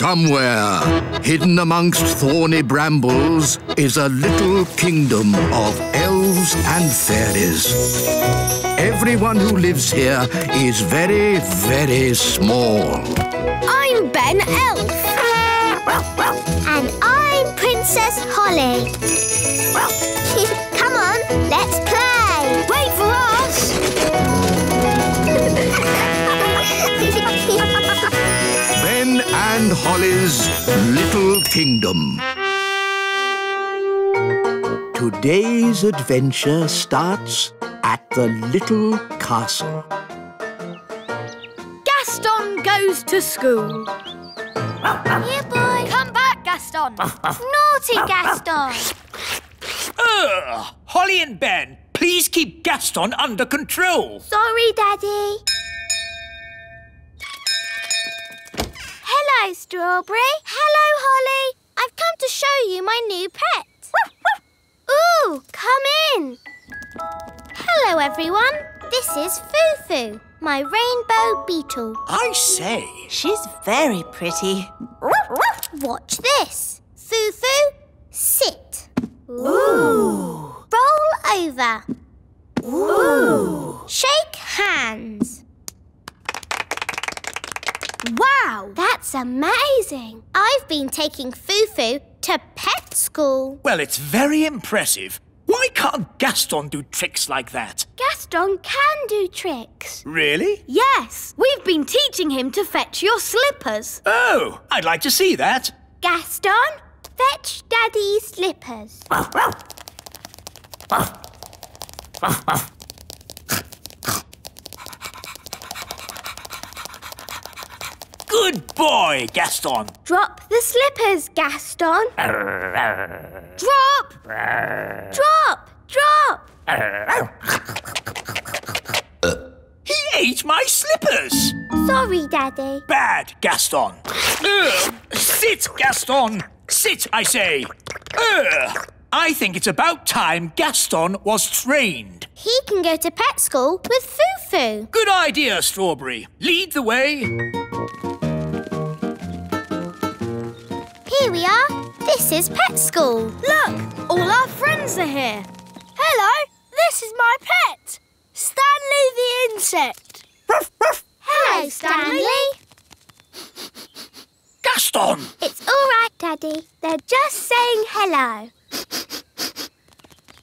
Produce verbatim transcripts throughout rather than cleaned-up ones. Somewhere, hidden amongst thorny brambles, is a little kingdom of elves and fairies. Everyone who lives here is very, very small. I'm Ben Elf. And I'm Princess Holly. Come on, let's play. Wait for us. Ben and Holly's Little Kingdom. Today's adventure starts at the little castle. Gaston goes to school. Here, boy. Come back, Gaston. Naughty Gaston. Ugh! Holly and Ben, please keep Gaston under control. Sorry, Daddy. Hello, Strawberry. Hello, Holly. I've come to show you my new pet. Ooh, come in. Hello, everyone. This is Foo-Foo, my rainbow beetle. I say. She's very pretty. Watch this. Foo-Foo, sit. Ooh. Roll over. Ooh. Shake hands. Wow, that's amazing. I've been taking Foo-Foo to pet school. Well, it's very impressive. Why can't Gaston do tricks like that? Gaston can do tricks. Really? Yes. We've been teaching him to fetch your slippers. Oh, I'd like to see that. Gaston, fetch Daddy's slippers. Good boy, Gaston. Drop the slippers, Gaston. Drop! Drop! Drop! He ate my slippers. Sorry, Daddy. Bad, Gaston. Ugh. Sit, Gaston. Sit, I say. Ugh. I think it's about time Gaston was trained. He can go to pet school with Foo-Foo. Good idea, Strawberry. Lead the way. Here we are. This is pet school. Look, all our friends are here. Hello, this is my pet, Stanley the insect. Ruff, ruff. Hello, Stanley. Gaston! It's all right, Daddy. They're just saying hello.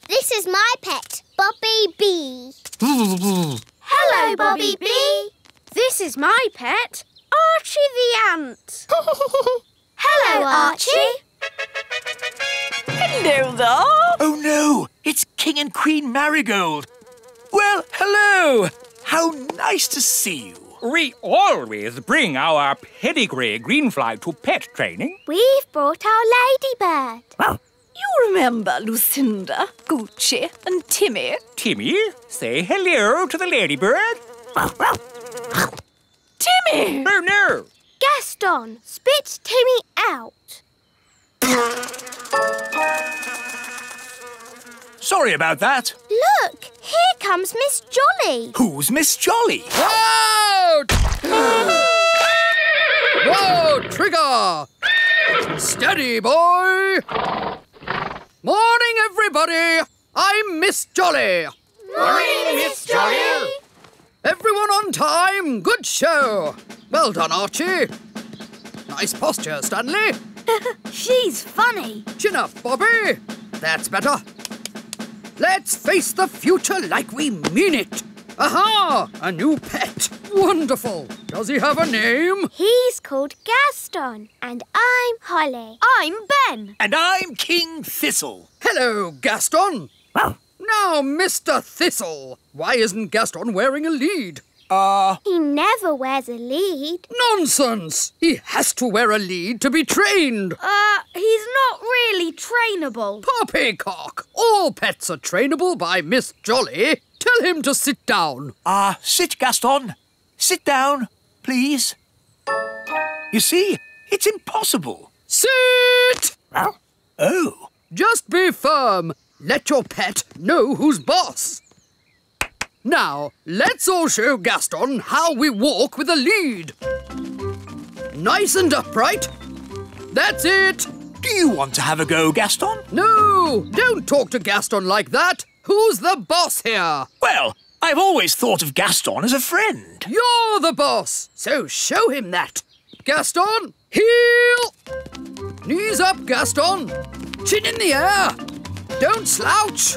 This is my pet, Bobby Bee. Hello, Bobby Bee. This is my pet, Archie the Ant. Hello, Archie. Hello there. Oh, no. It's King and Queen Marigold. Well, hello. How nice to see you. We always bring our pedigree greenfly to pet training. We've brought our ladybird. Well, you remember Lucinda, Gucci and Timmy. Timmy, say hello to the ladybird. Timmy! Oh, no. Gaston, spit Timmy out. Sorry about that. Look, here comes Miss Jolly. Who's Miss Jolly? Whoa! Whoa, trigger! Steady, boy! Morning, everybody. I'm Miss Jolly. Morning, Miss Jolly. Everyone on time. Good show. Well done, Archie. Nice posture, Stanley. She's funny. Chin up, Bobby. That's better. Let's face the future like we mean it. Aha! A new pet. Wonderful. Does he have a name? He's called Gaston. And I'm Holly. I'm Ben. And I'm King Thistle. Hello, Gaston. Wow. Now, Mister Thistle, why isn't Gaston wearing a lead? Uh... He never wears a lead. Nonsense! He has to wear a lead to be trained. Uh, he's not really trainable. Poppycock! All pets are trainable by Miss Jolly. Tell him to sit down. Ah, uh, sit, Gaston. Sit down, please. You see, it's impossible. Sit! Oh. Just be firm. Let your pet know who's boss. Now, let's all show Gaston how we walk with a lead. Nice and upright, That's it! Do you want to have a go, Gaston? No! Don't talk to Gaston like that! Who's the boss here? Well, I've always thought of Gaston as a friend. You're the boss, so show him that. Gaston, heel! Knees up, Gaston. Chin in the air. Don't slouch.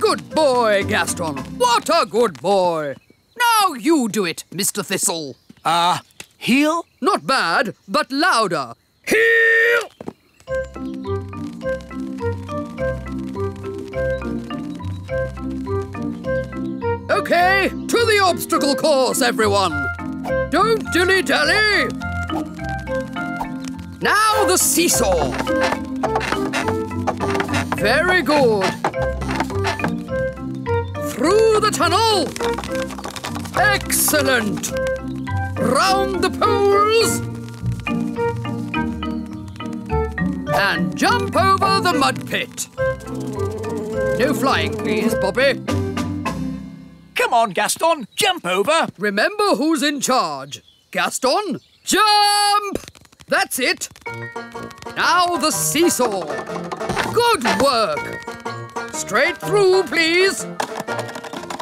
Good boy, Gaston. What a good boy. Now you do it, Mister Thistle. Ah, uh, heel? Not bad, but louder. Heel! OK, to the obstacle course, everyone. Don't dilly-dally. Now the seesaw. Very good. Through the tunnel. Excellent. Round the poles. And jump over the mud pit. No flying, please, Bobby. Come on, Gaston, jump over. Remember who's in charge. Gaston, jump! That's it. Now the seesaw. Good work. Straight through, please.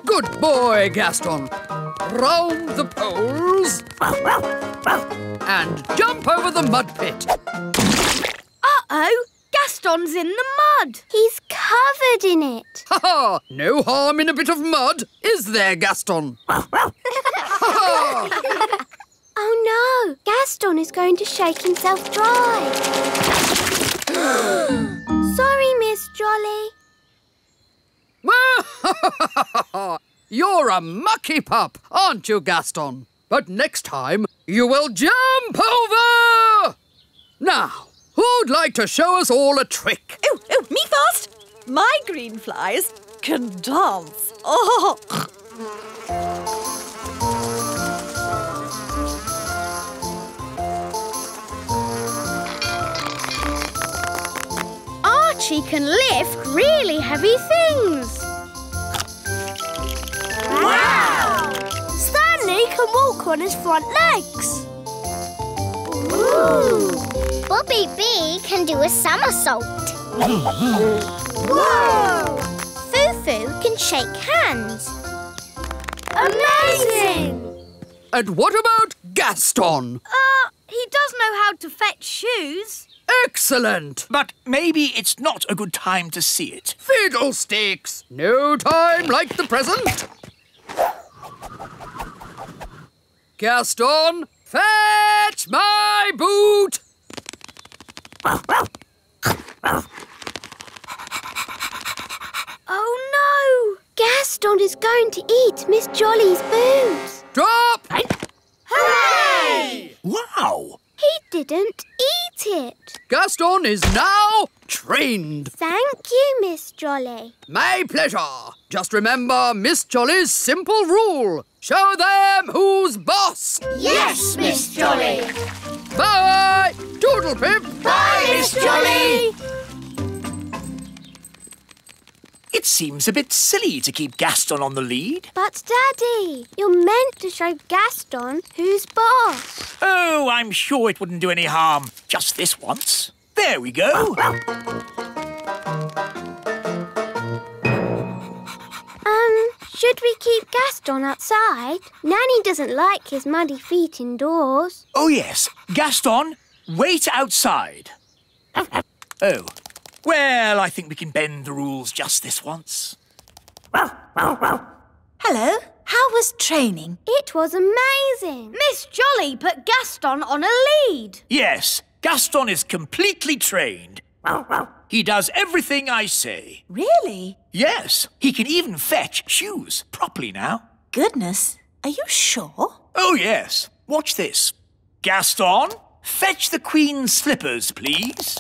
Good boy, Gaston. Round the poles. And jump over the mud pit. Uh-oh. Gaston's in the mud. He's covered in it. Ha ha! No harm in a bit of mud, is there, Gaston? Ha ha! Oh no! Gaston is going to shake himself dry. Sorry, Miss Jolly. You're a mucky pup, aren't you, Gaston? But next time, you will jump over! Now, who'd like to show us all a trick? Oh, oh, me first! My green flies can dance. Oh! Archie can lift really heavy things. Wow! Stanley can walk on his front legs. Ooh! Bobby Bee can do a somersault. Whoa! Foo-Foo can shake hands. Amazing! And what about Gaston? Uh, he does know how to fetch shoes. Excellent! But maybe it's not a good time to see it. Fiddlesticks! No time like the present. Gaston, fetch my boot! Oh, no! Gaston is going to eat Miss Jolly's booze. Drop! Hooray! Wow! He didn't eat it. Gaston is now trained. Thank you, Miss Jolly. My pleasure. Just remember Miss Jolly's simple rule. Show them who's boss. Yes, Miss Jolly. Bye! Doodle pip! Bye, Miss Jolly! It seems a bit silly to keep Gaston on the lead. But, Daddy, you're meant to show Gaston who's boss. Oh, I'm sure it wouldn't do any harm. Just this once. There we go. Um, should we keep Gaston outside? Nanny doesn't like his muddy feet indoors. Oh, yes. Gaston, wait outside. Oh. Well, I think we can bend the rules just this once. Hello. How was training? It was amazing. Miss Jolly put Gaston on a lead. Yes. Gaston is completely trained. He does everything I say. Really? Yes. He can even fetch shoes properly now. Goodness. Are you sure? Oh, yes. Watch this. Gaston, fetch the Queen's slippers, please.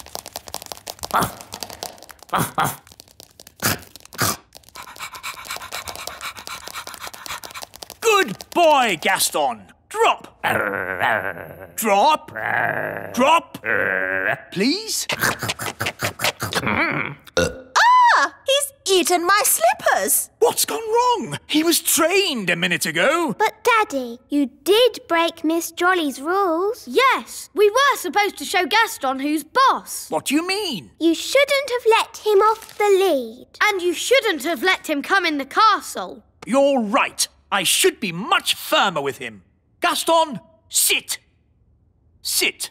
Good boy, Gaston. Drop. Drop. Drop. Please. Ah! He's eaten my slippers! What's gone wrong? He was trained a minute ago. But, Daddy, you did break Miss Jolly's rules. Yes, we were supposed to show Gaston who's boss. What do you mean? You shouldn't have let him off the lead. And you shouldn't have let him come in the castle. You're right. I should be much firmer with him. Gaston, sit. Sit.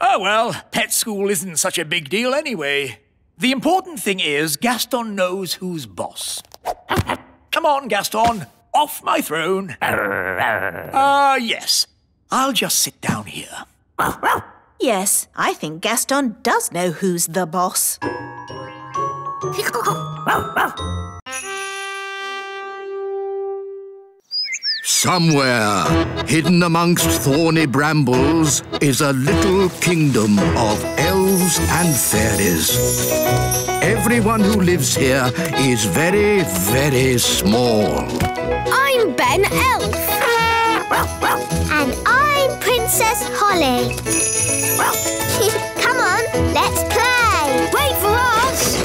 Oh, well, pet school isn't such a big deal anyway. The important thing is Gaston knows who's boss. Come on, Gaston, off my throne. Ah, uh, yes. I'll just sit down here. Yes, I think Gaston does know who's the boss. Somewhere, hidden amongst thorny brambles, is a little kingdom of elves and fairies. Everyone who lives here is very, very small. I'm Ben Elf. And I'm Princess Holly. Come on, let's play. Wait for us.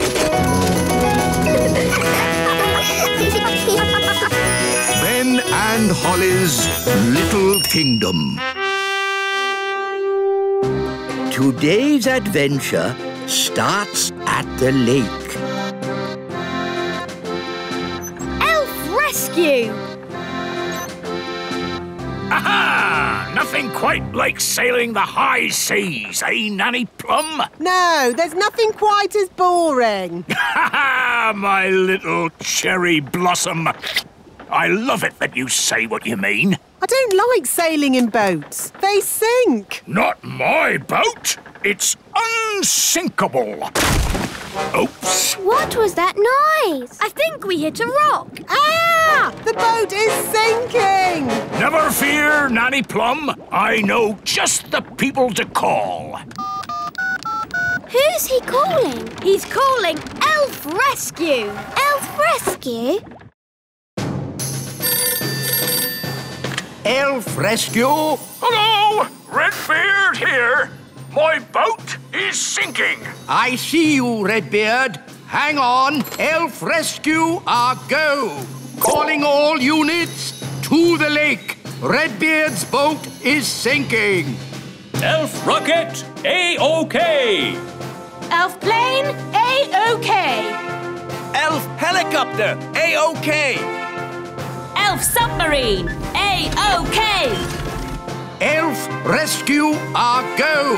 Ben and Holly's Little Kingdom. Today's adventure starts at the lake. Elf Rescue! Aha! Nothing quite like sailing the high seas, eh, Nanny Plum? No, there's nothing quite as boring. Ha ha! My little cherry blossom. I love it that you say what you mean. I don't like sailing in boats. They sink. Not my boat. It's unsinkable. Oops. What was that noise? I think we hit a rock. Ah! The boat is sinking. Never fear, Nanny Plum. I know just the people to call. Who's he calling? He's calling Elf Rescue. Elf Rescue? Elf Rescue? Hello! Redbeard here. My boat is sinking. I see you, Redbeard. Hang on. Elf Rescue are go. Calling all units to the lake. Redbeard's boat is sinking. Elf Rocket, A-OK. Elf Plane, A-OK. Elf Helicopter, A-OK. Elf Submarine, A-OK! Elf Rescue are go!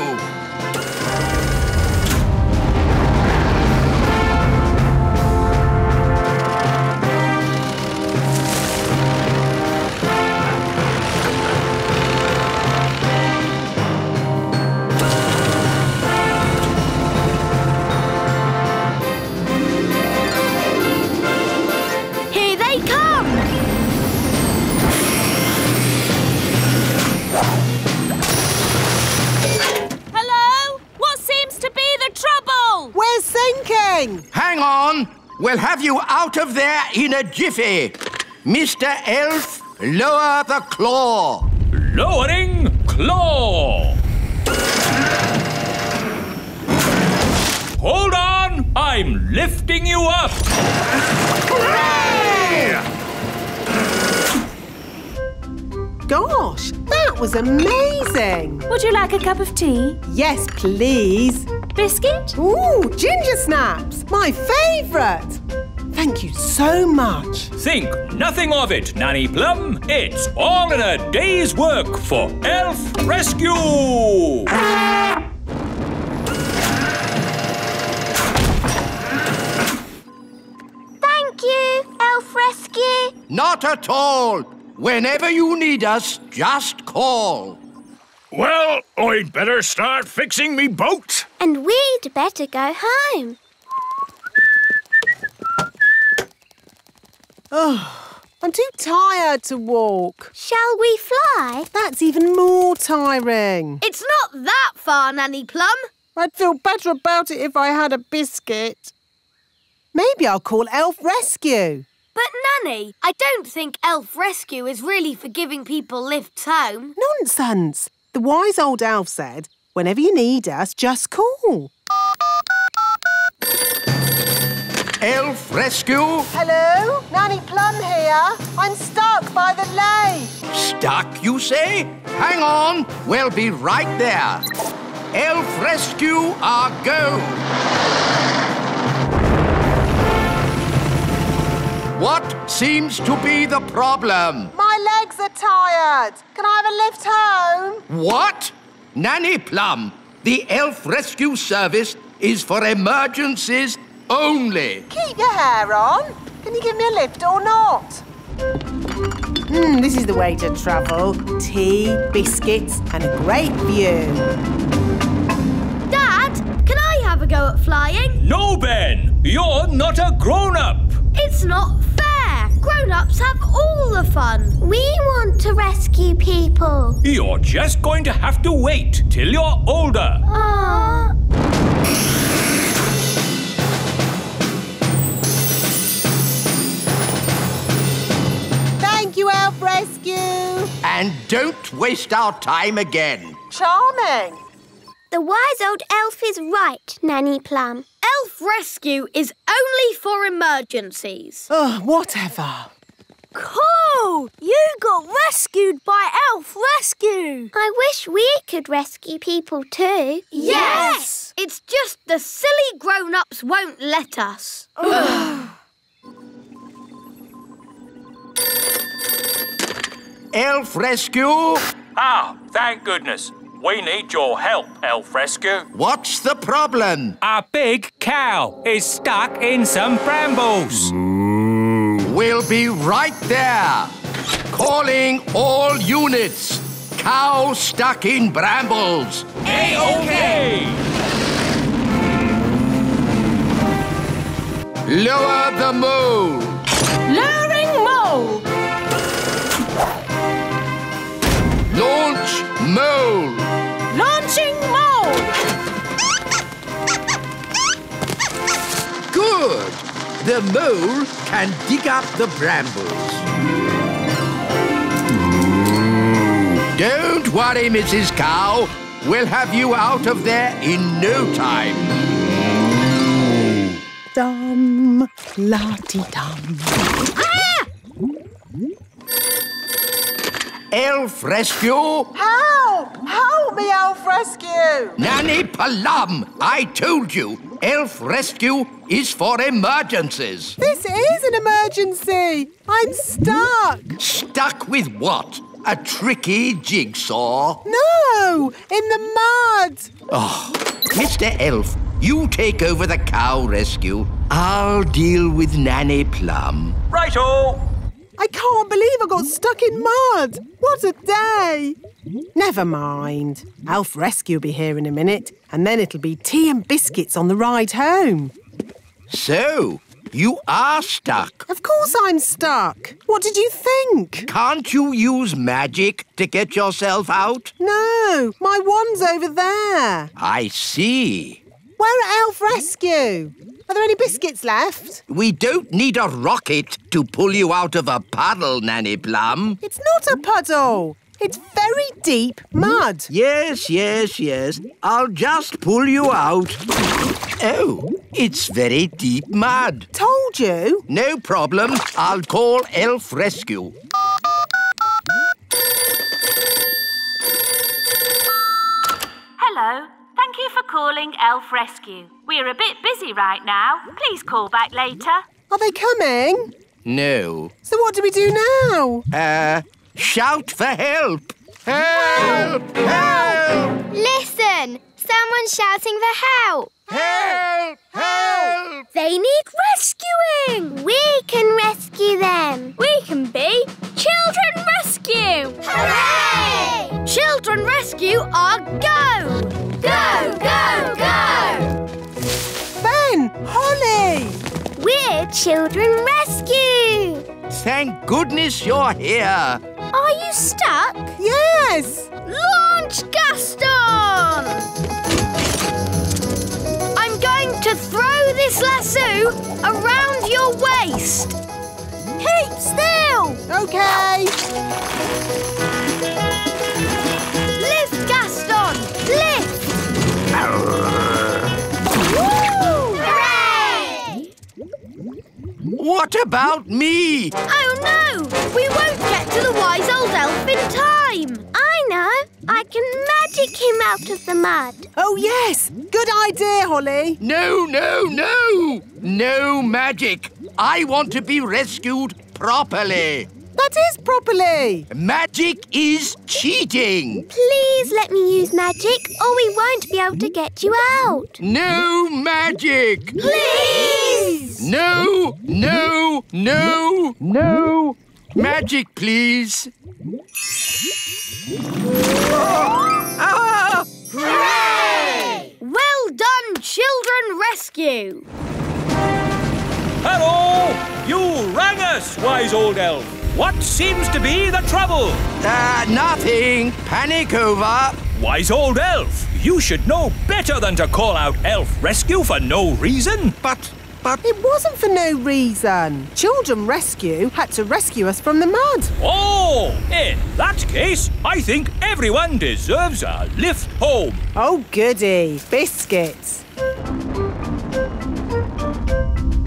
Here they come! We're sinking! Hang on! We'll have you out of there in a jiffy. Mister Elf, lower the claw. Lowering claw! Hold on! I'm lifting you up! Hooray! Gosh, that was amazing! Would you like a cup of tea? Yes, please. Biscuit? Ooh, ginger snaps! My favourite! Thank you so much. Think nothing of it, Nanny Plum. It's all in a day's work for Elf Rescue! Thank you, Elf Rescue. Not at all. Whenever you need us, just call. Well, I'd better start fixing me boat. And we'd better go home. Oh, I'm too tired to walk. Shall we fly? That's even more tiring. It's not that far, Nanny Plum. I'd feel better about it if I had a biscuit. Maybe I'll call Elf Rescue. But, Nanny, I don't think Elf Rescue is really for giving people lifts home. Nonsense. The wise old elf said, whenever you need us, just call. Elf Rescue? Hello, Nanny Plum here. I'm stuck by the lake. Stuck, you say? Hang on, we'll be right there. Elf Rescue are go. What seems to be the problem? My legs are tired. Can I have a lift home? What? Nanny Plum, the Elf Rescue service is for emergencies only. Keep your hair on. Can you give me a lift or not? Mm, this is the way to travel. Tea, biscuits and a great view. Dad, can I have a go at flying? No, Ben. You're not a grown-up. It's not fair. Grown-ups have all the fun. We want to rescue people. You're just going to have to wait till you're older. Aww. Thank you, Elf Rescue. And don't waste our time again. Charming. The wise old elf is right, Nanny Plum. Elf Rescue is only for emergencies. Oh, whatever. Cool! You got rescued by Elf Rescue. I wish we could rescue people too. Yes! yes. It's just the silly grown-ups won't let us. Elf Rescue? Ah, thank goodness. We need your help, Elf Rescue. What's the problem? Our big cow is stuck in some brambles. Mm. We'll be right there. Calling all units. Cow stuck in brambles. A-OK! Lower the mole. Lowering mole. Launch mole. Launching mole. Good. The mole can dig up the brambles. Don't worry, Missus Cow. We'll have you out of there in no time. Dum, la-ti-dum. Ah! Elf Rescue? Help! Help me, Elf Rescue! Nanny Plum, I told you, Elf Rescue is for emergencies. This is an emergency. I'm stuck. Stuck with what? A tricky jigsaw? No, in the mud. Oh, Mister Elf, you take over the cow rescue. I'll deal with Nanny Plum. Right-o. I can't believe I got stuck in mud. What a day. Never mind. Elf Rescue will be here in a minute, and then it'll be tea and biscuits on the ride home. So, you are stuck. Of course I'm stuck. What did you think? Can't you use magic to get yourself out? No, my wand's over there. I see. We're at Elf Rescue. Are there any biscuits left? We don't need a rocket to pull you out of a puddle, Nanny Plum. It's not a puddle. It's very deep mud. Yes, yes, yes. I'll just pull you out. Oh, it's very deep mud. Told you. No problem. I'll call Elf Rescue. Hello. Thank you for calling Elf Rescue. We're a bit busy right now. Please call back later. Are they coming? No. So what do we do now? Uh, shout for help. Help! Help! Help! Listen, someone's shouting for help. Help! Help! They need rescuing. We can rescue them. We can be Children Rescue. Hooray! Children Rescue are go. Go, go, go! Ben, Holly! We're Children Rescue! Thank goodness you're here. Are you stuck? Yes! Launch Gaston! I'm going to throw this lasso around your waist. Keep still! OK. Lift, Gaston! Lift! Woo! Hooray! What about me? Oh, no! We won't get to the wise old elf in time! I know! I can magic him out of the mud. Oh, yes! Good idea, Holly! No, no, no! No magic! I want to be rescued properly. That is properly. Magic is cheating. Please let me use magic or we won't be able to get you out. No magic. Please. No, no, no, no. Magic, please. Ah! Hooray! Well done, Children Rescue. Hello! You rang us, wise old elf. What seems to be the trouble? Ah, uh, nothing. Panic over. Wise old elf, you should know better than to call out Elf Rescue for no reason. But, but... It wasn't for no reason. Children Rescue had to rescue us from the mud. Oh, in that case, I think everyone deserves a lift home. Oh, goody. Biscuits.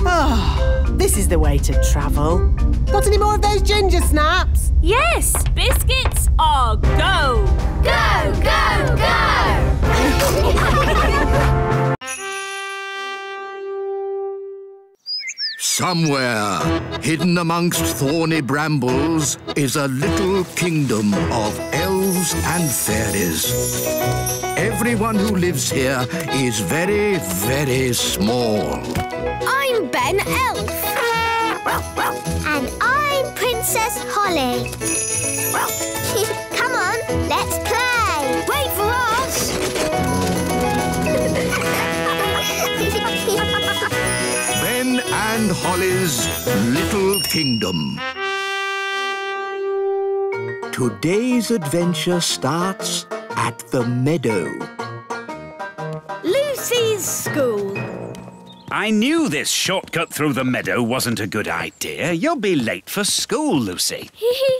Oh, this is the way to travel. Got any more of those ginger snaps? Yes, biscuits are go. Go, go, go! Somewhere, hidden amongst thorny brambles, is a little kingdom of elves and fairies. Everyone who lives here is very, very small. I'm Ben Elf. And I'm Princess Holly. Come on, let's play. Wait for us. Ben and Holly's Little Kingdom. Today's adventure starts at the meadow. Lucy's school. I knew this shortcut through the meadow wasn't a good idea. You'll be late for school, Lucy.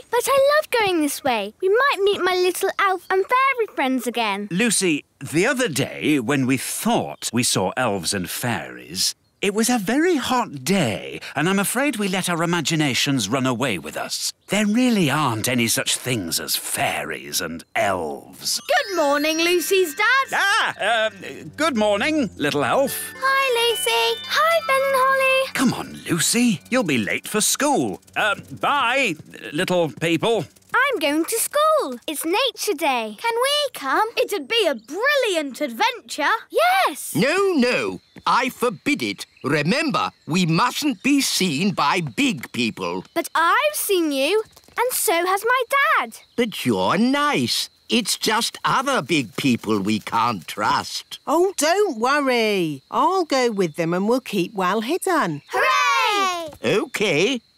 But I love going this way. We might meet my little elf and fairy friends again. Lucy, the other day when we thought we saw elves and fairies, it was a very hot day, and I'm afraid we let our imaginations run away with us. There really aren't any such things as fairies and elves. Good morning, Lucy's dad. Ah, uh, good morning, little elf. Hi, Lucy. Hi, Ben and Holly. Come on, Lucy. You'll be late for school. Uh, bye, little people. I'm going to school. It's nature day. Can we come? It'd be a brilliant adventure. Yes. No, no. I forbid it. Remember, we mustn't be seen by big people. But I've seen you, and so has my dad. But you're nice. It's just other big people we can't trust. Oh, don't worry. I'll go with them and we'll keep well hidden. Hooray! OK,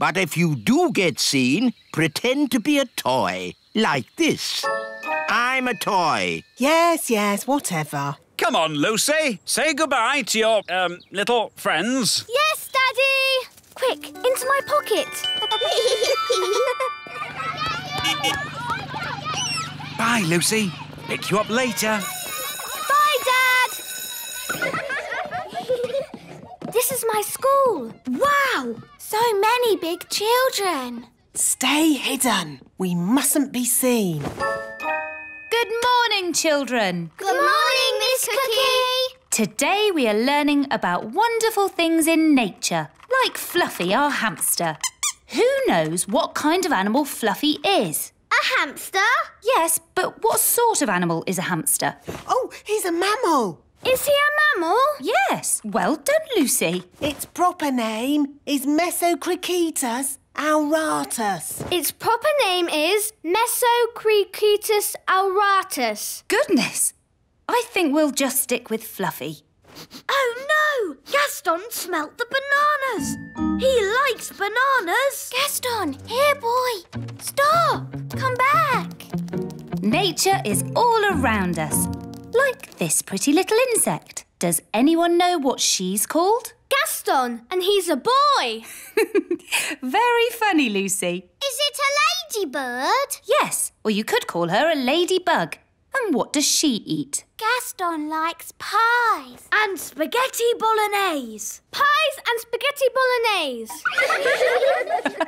but if you do get seen, pretend to be a toy, like this. I'm a toy. Yes, yes, whatever. Come on, Lucy. Say goodbye to your, um, little friends. Yes, Daddy! Quick, into my pocket. Bye, Lucy. Pick you up later. Bye, Dad! This is my school. Wow! So many big children. Stay hidden. We mustn't be seen. Good morning, children. Good morning, Miss Cookie. Today we are learning about wonderful things in nature, like Fluffy, our hamster. Who knows what kind of animal Fluffy is? A hamster? Yes, but what sort of animal is a hamster? Oh, he's a mammal. Is he a mammal? Yes. Well done, Lucy. Its proper name is Mesocricetus auratus. Its proper name is Mesocricetus auratus. Goodness! I think we'll just stick with Fluffy. Oh, no! Gaston smelt the bananas. He likes bananas. Gaston, here, boy. Stop! Come back. Nature is all around us, like this pretty little insect. Does anyone know what she's called? Gaston, and he's a boy. Very funny, Lucy. Is it a ladybird? Yes, or you could call her a ladybug. And what does she eat? Gaston likes pies. And spaghetti bolognese. Pies and spaghetti bolognese.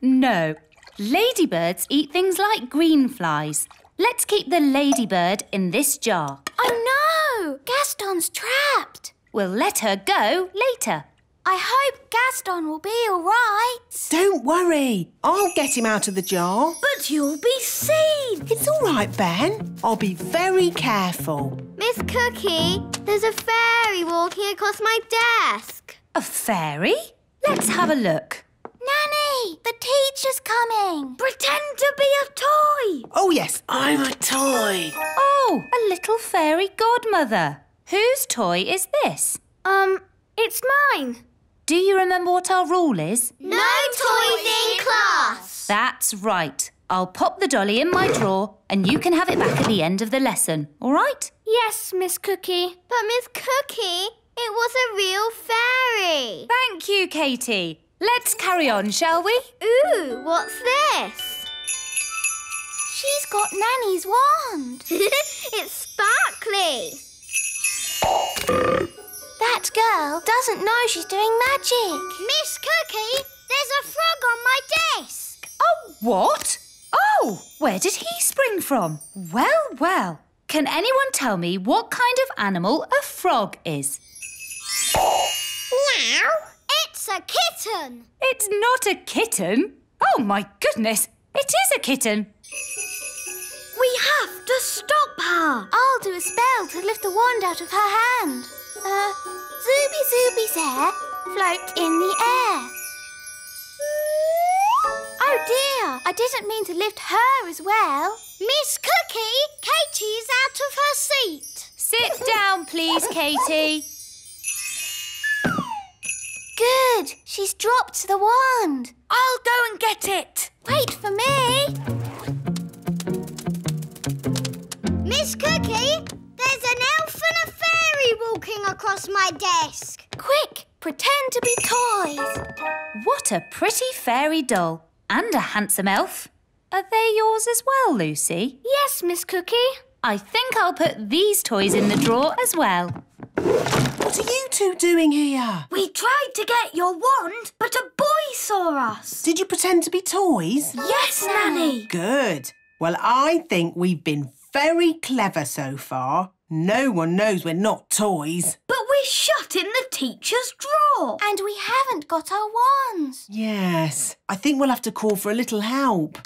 No. Ladybirds eat things like green flies. Let's keep the ladybird in this jar. Oh, no! Gaston's trapped. We'll let her go later. I hope Gaston will be all right. Don't worry. I'll get him out of the jar. But you'll be seen. It's all right, Ben. I'll be very careful. Miss Cookie, there's a fairy walking across my desk. A fairy? Let's have a look. Nanny, the teacher's coming. Pretend to be a toy. Oh, yes, I'm a toy. Oh, a little fairy godmother. Whose toy is this? Um, it's mine. Do you remember what our rule is? No toys in class. That's right. I'll pop the dolly in my drawer and you can have it back at the end of the lesson, all right? Yes, Miss Cookie. But Miss Cookie, it was a real fairy. Thank you, Katie. Let's carry on, shall we? Ooh, what's this? She's got Nanny's wand. It's sparkly. That girl doesn't know she's doing magic. Miss Cookie, there's a frog on my desk. Oh, what? Oh, where did he spring from? Well, well. Can anyone tell me what kind of animal a frog is? Meow. It's a kitten. It's not a kitten. Oh, my goodness. It is a kitten. We have to stop her. I'll do a spell to lift the wand out of her hand. Uh, Zooby Zooby's hair float in the air. Oh, dear. I didn't mean to lift her as well. Miss Cookie, Katie's out of her seat. Sit down, please, Katie. Good. She's dropped the wand. I'll go and get it. Wait for me. Miss Cookie, there's an elf and a fairy walking across my desk. Quick, pretend to be toys. What a pretty fairy doll and a handsome elf. Are they yours as well, Lucy? Yes, Miss Cookie. I think I'll put these toys in the drawer as well. What are you two doing here? We tried to get your wand, but a boy saw us. Did you pretend to be toys? Yes, Nanny. Good. Well, I think we've been very clever so far. No one knows we're not toys. But we're shut in the teacher's drawer. And we haven't got our wands. Yes. I think we'll have to call for a little help.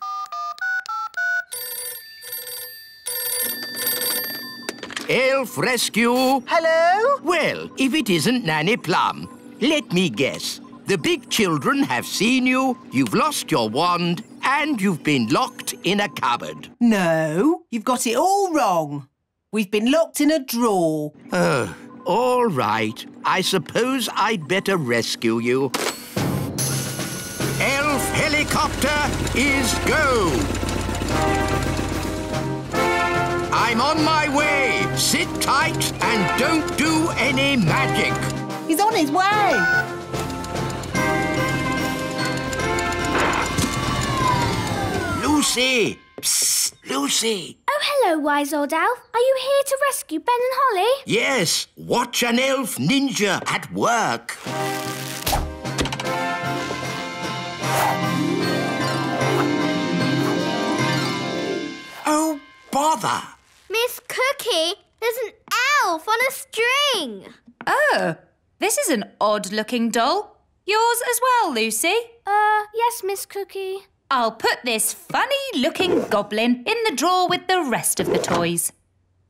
Elf Rescue. Hello? Well, if it isn't Nanny Plum, let me guess. The big children have seen you, you've lost your wand, and you've been locked in a cupboard. No, you've got it all wrong. We've been locked in a drawer. Oh, all right. I suppose I'd better rescue you. Elf Helicopter is go! I'm on my way. Sit tight and don't do any magic. He's on his way. Lucy! Psst, Lucy! Oh, hello, wise old elf. Are you here to rescue Ben and Holly? Yes. Watch an elf ninja at work. Oh, bother! Miss Cookie, there's an elf on a string. Oh, this is an odd-looking doll. Yours as well, Lucy? Uh, yes, Miss Cookie. I'll put this funny-looking goblin in the drawer with the rest of the toys.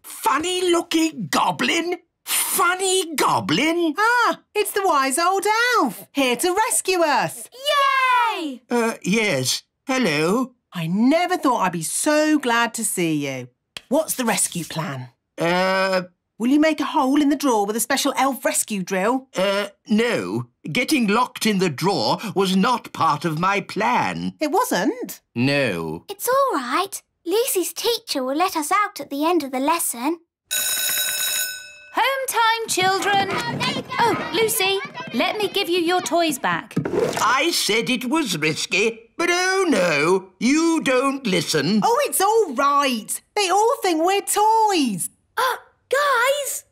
Funny-looking goblin? Funny goblin? Ah, it's the wise old elf, here to rescue us. Yay! Uh, yes. Hello. I never thought I'd be so glad to see you. What's the rescue plan? Uh... Will you make a hole in the drawer with a special elf rescue drill? Uh, no. Getting locked in the drawer was not part of my plan. It wasn't? No. It's all right. Lucy's teacher will let us out at the end of the lesson. Home time, children. Oh, Lucy, let me give you your toys back. I said it was risky. But oh no, you don't listen. Oh, it's all right. They all think we're toys. Uh, guys!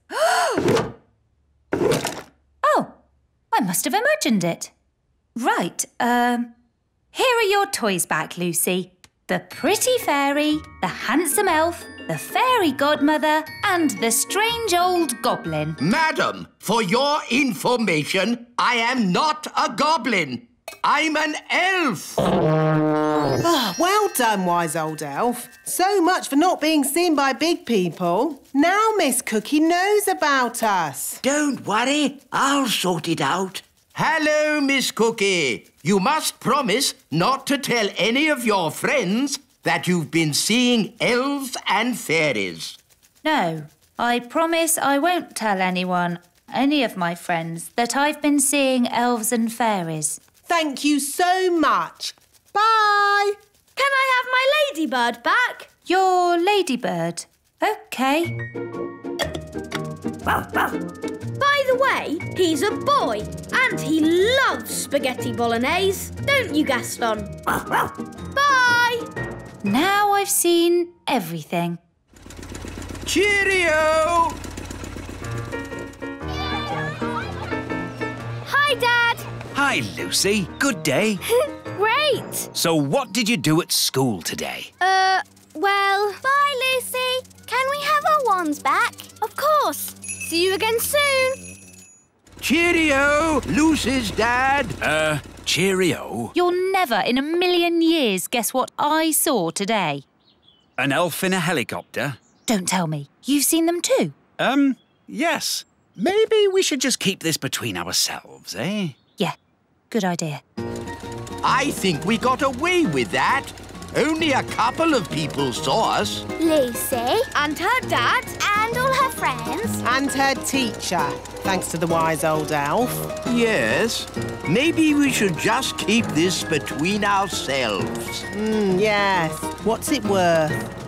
Oh, I must have imagined it. Right, um, here are your toys back, Lucy. The pretty fairy, the handsome elf, the fairy godmother and the strange old goblin. Madam, for your information, I am not a goblin. I'm an elf. Oh, well done, wise old elf. So much for not being seen by big people. Now Miss Cookie knows about us. Don't worry, I'll sort it out. Hello, Miss Cookie. You must promise not to tell any of your friends that you've been seeing elves and fairies. No, I promise I won't tell anyone, any of my friends, that I've been seeing elves and fairies. Thank you so much. Bye! Can I have my ladybird back? Your ladybird? OK. By the way, he's a boy and he loves spaghetti bolognese. Don't you, Gaston? Bye! Now I've seen everything. Cheerio! Hi, Dad. Hi, Lucy. Good day. Great. So what did you do at school today? Uh, well... Bye, Lucy. Can we have our wands back? Of course. See you again soon. Cheerio, Lucy's dad. Uh... Cheerio. You'll never in a million years guess what I saw today. An elf in a helicopter? Don't tell me. You've seen them too? Um, yes. Maybe we should just keep this between ourselves, eh? Yeah, good idea. I think we got away with that. Only a couple of people saw us. Lucy. And her dad. And all her friends. And her teacher, thanks to the wise old elf. Yes. Maybe we should just keep this between ourselves. Mm, yes. What's it worth?